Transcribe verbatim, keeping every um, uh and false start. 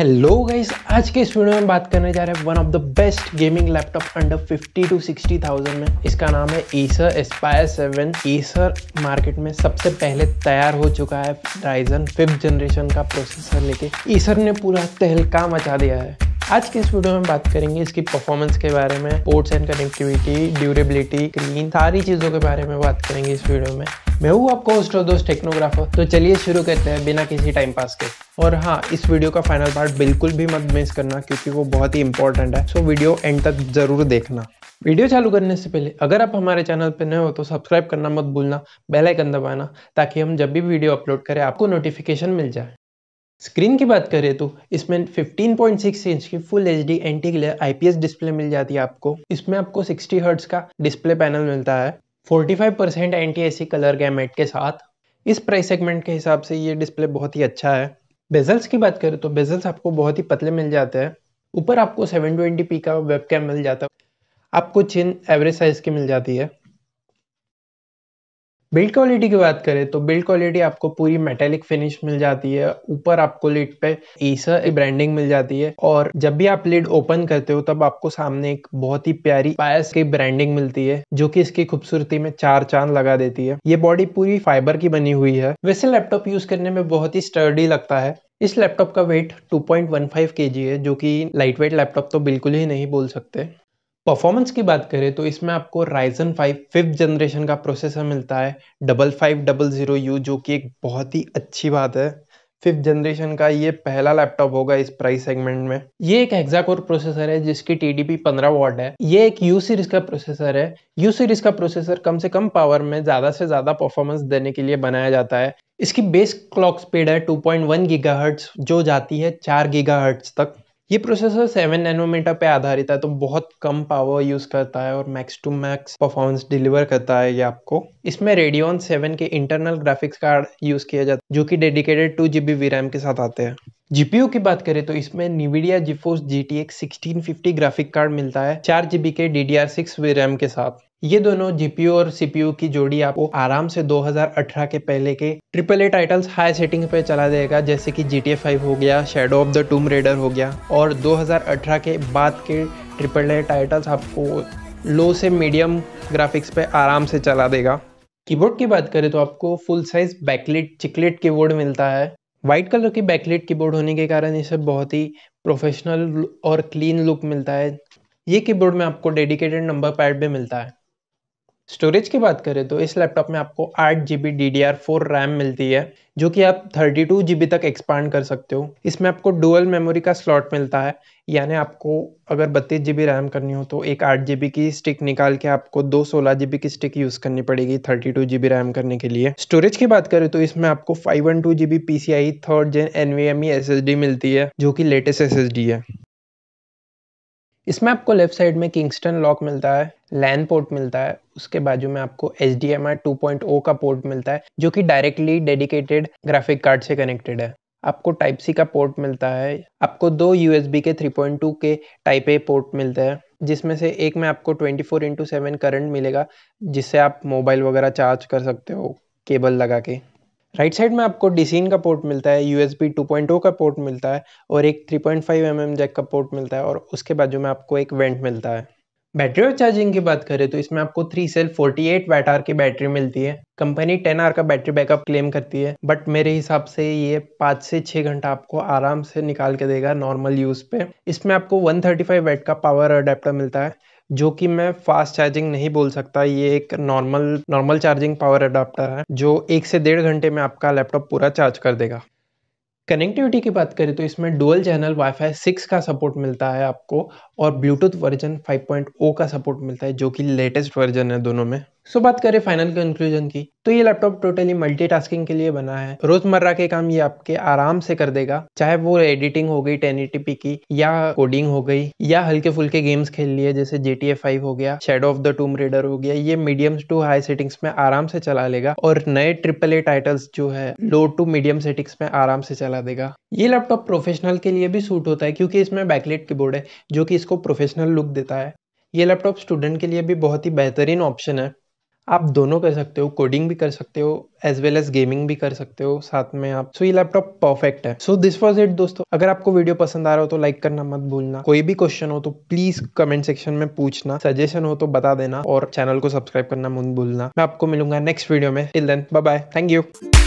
Hello guys, आज के इस वीडियो में बात करने जा रहे हैं one of the best gaming laptop under fifty to sixty thousand में। इसका नाम है Acer Aspire seven. Acer market में सबसे पहले तैयार हो चुका है Ryzen फ़िफ्थ जनरेशन का प्रोसेसर लेके। Acer ने पूरा तहलका मचा दिया है। आज के इस वीडियो में बात करेंगे इसकी परफॉर्मेंस के बारे में, ports and connectivity, durability, screen, सारी चीज़ों के बारे में बात करेंगे इस वीडियो में। मैं हूँ आपका होस्ट और दोस्त टेक्नोग्राफर। तो चलिए शुरू करते हैं बिना किसी टाइम पास के। और हाँ, इस वीडियो का फाइनल पार्ट बिल्कुल भी मत मिस करना क्योंकि वो बहुत ही इंपॉर्टेंट है। सो वीडियो एंड तक जरूर देखना। वीडियो चालू करने से पहले अगर आप हमारे चैनल पर नए हो तो सब्सक्राइब करना मत भूलना, बेल आइकन दबाना ताकि हम जब भी वीडियो अपलोड करें आपको नोटिफिकेशन मिल जाए। स्क्रीन की बात करें तो इसमें फिफ्टीन पॉइंट सिक्स इंच की full H D anti glare IPS display मिल जाती है आपको। इसमें आपको सिक्सटी हर्ट्ज का डिस्प्ले पैनल मिलता है forty five percent NTSC colour gamut के साथ। इस प्राइस सेगमेंट के हिसाब से ये डिस्प्ले बहुत ही अच्छा है। बेजल्स की बात करें तो बेजल्स आपको बहुत ही पतले मिल जाते हैं। ऊपर आपको सेवन ट्वेंटी पी का वेबकैम मिल जाता है। आपको चिन एवरेज साइज की मिल जाती है। बिल्ड क्वालिटी की बात करें तो बिल्ड क्वालिटी आपको पूरी मेटेलिक फिनिश मिल जाती है। ऊपर आपको लिड पे Acer की ब्रांडिंग मिल जाती है और जब भी आप लिड ओपन करते हो तब आपको सामने एक बहुत ही प्यारी बायोस की ब्रांडिंग मिलती है जो कि इसकी खूबसूरती में चार चांद लगा देती है। ये बॉडी पूरी फाइबर की बनी हुई है। वैसे लैपटॉप यूज करने में बहुत ही स्टर्डी लगता है। इस लैपटॉप का weight two point one five KG है जो कि लाइट वेट लैपटॉप तो बिल्कुल ही नहीं बोल सकते। परफॉर्मेंस की बात करें तो इसमें आपको Ryzen फाइव फिफ्थ जनरेशन का प्रोसेसर मिलता है five five double zero U जो कि एक बहुत ही अच्छी बात है। फिफ्थ जनरेशन का ये पहला लैपटॉप होगा इस प्राइस सेगमेंट में। ये एक हेक्सा कोर प्रोसेसर है जिसकी टीडीपी फिफ्टीन वाट है। ये एक यू सीरीज का प्रोसेसर है। यू सीरीज का प्रोसेसर कम से कम पावर में ज़्यादा से ज़्यादा परफॉर्मेंस देने के लिए बनाया जाता है। इसकी बेस क्लॉक स्पीड है टू पॉइंट वन गीगाहर्ट्ज जो जाती है फोर गीगाहर्ट्ज तक। ये प्रोसेसर सेवन नैनोमीटर पे आधारित है तो बहुत कम पावर यूज़ करता है और max to max performance deliver करता है ये आपको। इसमें रेडियन सेवन के इंटरनल ग्राफिक्स कार्ड यूज़ किया जाता है जो कि dedicated two G B V RAM के साथ आते हैं। जीपीयू की बात करें तो इसमें NVIDIA GeForce G T X sixteen fifty graphic card मिलता है चार जी बी के D D R six V RAM के साथ। ये दोनों जीपीयू और सीपीयू की जोड़ी आपको आराम से दो हज़ार अठारह के पहले के triple A titles high setting पे चला देगा जैसे कि जी टी ए फाइव हो गया, शैडो ऑफ द टूम रेडर हो गया। और दो हज़ार अठारह के बाद के ट्रिपल ए टाइटल्स आपको लो से मीडियम ग्राफिक्स पे आराम से चला देगा। कीबोर्ड की बात करें तो आपको full size backlit chiclet keyboard मिलता है। वाइट कलर की बैकलिट कीबोर्ड होने के कारण इसे बहुत ही प्रोफेशनल और क्लीन लुक मिलता है। ये कीबोर्ड में आपको डेडिकेटेड नंबर पैड भी मिलता है। स्टोरेज की बात करें तो इस लैपटॉप में आपको eight G B D D R four RAM मिलती है जो कि आप थर्टी टू जी बी तक एक्सपांड कर सकते हो। इसमें आपको डुअल मेमोरी का स्लॉट मिलता है, यानी आपको अगर बत्तीस जी बी रैम करनी हो तो एक एट जी बी की स्टिक निकाल के आपको दो सोलह जी बी की स्टिक यूज़ करनी पड़ेगी thirty two G B RAM करने के लिए। स्टोरेज की बात करें तो इसमें आपको five one two G B P C I third gen N V M E S S D मिलती है जो कि लेटेस्ट एस एस डी है। इसमें आपको लेफ्ट साइड में किंगस्टन लॉक मिलता है, लैन पोर्ट मिलता है, उसके बाजू में आपको H D M I two point zero का पोर्ट मिलता है जो कि डायरेक्टली डेडिकेटेड ग्राफिक कार्ड से कनेक्टेड है। आपको टाइप सी का पोर्ट मिलता है। आपको दो यू एस बी के थ्री पॉइंट टू के टाइप ए पोर्ट मिलते हैं जिसमें से एक में आपको twenty four into seven current मिलेगा जिससे आप मोबाइल वगैरह चार्ज कर सकते हो केबल लगा के। राइट साइड में आपको डिसीन का पोर्ट मिलता है, U S B two point zero का पोर्ट मिलता है और एक three point five M M jack का पोर्ट मिलता है और उसके बाजू में आपको एक वेंट मिलता है। बैटरी और चार्जिंग की बात करें तो इसमें आपको three cell forty eight watt hour की बैटरी मिलती है। कंपनी टेन आवर का बैटरी बैकअप क्लेम करती है बट मेरे हिसाब से ये पाँच से छः घंटा आपको आराम से निकाल के देगा नॉर्मल यूज़ पे। इसमें आपको वन थर्टी फाइव वाट का पावर अडेप्टर मिलता है जो कि मैं फास्ट चार्जिंग नहीं बोल सकता, ये एक normal normal charging power adapter है जो एक से डेढ़ घंटे में आपका लैपटॉप पूरा चार्ज कर देगा। कनेक्टिविटी की बात करें तो इसमें डुअल चैनल वाईफाई सिक्स का सपोर्ट मिलता है आपको और bluetooth version five point zero का सपोर्ट मिलता है जो कि लेटेस्ट वर्जन है दोनों में। सो बात करें फाइनल कंक्लूजन की तो ये लैपटॉप टोटली मल्टीटास्किंग के लिए बना है। रोजमर्रा के काम ये आपके आराम से कर देगा, चाहे वो एडिटिंग हो गई टेन एटी पी की या कोडिंग हो गई या हल्के फुल्के गेम्स खेल लिए जैसे जी टी ए फाइव हो गया, शैडो ऑफ द टूम रेडर हो गया। ये मीडियम टू हाई सेटिंग्स में आराम से चला लेगा और नए ट्रिपल ए टाइटल्स जो है लो टू मीडियम सेटिंग्स में आराम से चला देगा। ये लैपटॉप प्रोफेशनल के लिए भी सूट होता है क्योंकि इसमें बैकलाइट कीबोर्ड है जो कि इसको प्रोफेशनल लुक देता है। ये लैपटॉप स्टूडेंट के लिए भी बहुत ही बेहतरीन ऑप्शन है। आप दोनों कर सकते हो, कोडिंग भी कर सकते हो एज वेल एज गेमिंग भी कर सकते हो साथ में आप। सो so, ये लैपटॉप परफेक्ट है। सो दिस वाज इट दोस्तों, अगर आपको वीडियो पसंद आ रहा हो तो लाइक करना मत भूलना, कोई भी क्वेश्चन हो तो प्लीज कमेंट सेक्शन में पूछना, सजेशन हो तो बता देना और चैनल को सब्सक्राइब करना मत भूलना। मैं आपको मिलूंगा नेक्स्ट वीडियो में, till then bye bye, thank you.